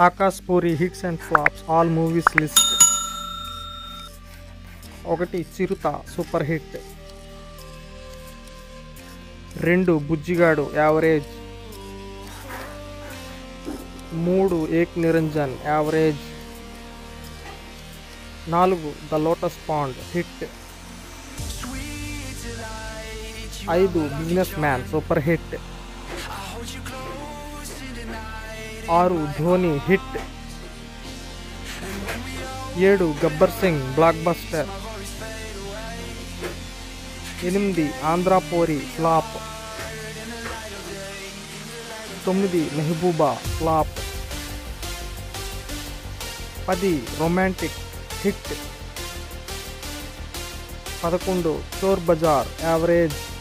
Akashpuri hits and flops all movies list. Chirutha super hit. रेंडु बुज्जिगा average. मूड Ek Niranjan average. नालुगु the lotus pond hit. इडु business man super hit. 6 Dhoni hit. 7 Gabbar Singh blockbuster. 8 Andhrapori flop. 9 Mehbooba flop. 10 romantic hit. 11 Chor Bazaar average.